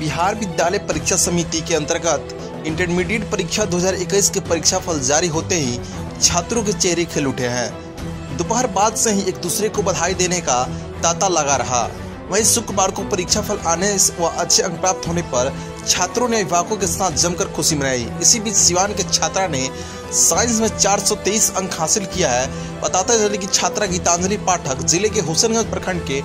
बिहार विद्यालय परीक्षा समिति के अंतर्गत इंटरमीडिएट परीक्षा 2021 के परीक्षाफल जारी होते ही छात्रों के चेहरे खिल उठे हैं। दोपहर बाद से ही एक दूसरे को बधाई देने का तांता लगा रहा। वहीं शुक्रवार को परीक्षाफल आने व अच्छे अंक प्राप्त होने पर छात्रों ने अभिभावकों के साथ जमकर खुशी मनाई। इसी बीच सिवान के छात्रा ने साइंस में 423 अंक हासिल किया है। बताते चले कि छात्रा गीतांजलि पाठक जिले के हुसैनगंज प्रखंड के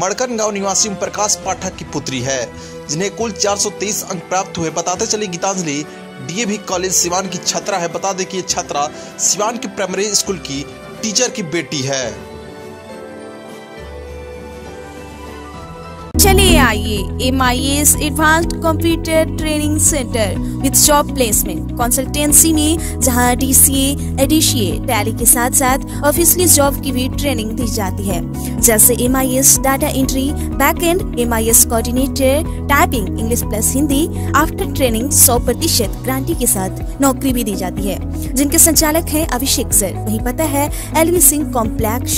मड़कन गांव निवासी प्रकाश पाठक की पुत्री है, जिन्हें कुल 423 अंक प्राप्त हुए। बताते चले गीतांजलि डीएवी कॉलेज सिवान की छात्रा है। बता दें कि ये छात्रा सिवान के प्राइमरी स्कूल की टीचर की बेटी है। चलिए आइए MIS advanced computer training centre with job placement consultancy में, जहां DCA, ADCA, टैली के साथ साथ ऑफिसली जॉब की भी ट्रेनिंग दी जाती है, जैसे MIS data entry, backend, MIS coordinator, typing, English plus Hindi. After training 100% guarantee के साथ नौकरी भी दी जाती है, जिनके संचालक है अभिषेक सर। वही पता है एलवी सिंह कॉम्प्लेक्स,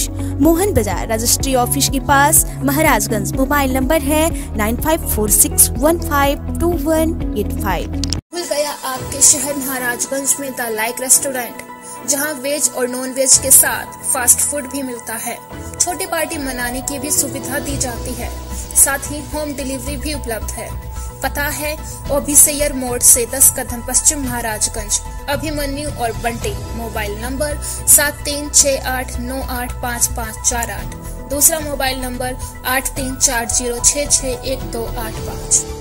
मोहन बाजार, रजिस्ट्री ऑफिस के पास, महाराजगंज। मोबाइल नंबर है 9546152185। मिल गया आपके शहर महाराजगंज में द लाइक रेस्टोरेंट, जहां वेज और नॉन वेज के साथ फास्ट फूड भी मिलता है। छोटी पार्टी मनाने की भी सुविधा दी जाती है, साथ ही होम डिलीवरी भी उपलब्ध है। पता है ओबीसेयर मोड से 10 कदम पश्चिम महाराजगंज, अभिमन्यु और बंटी। मोबाइल नंबर 7368985548, दूसरा मोबाइल नंबर 8340661285।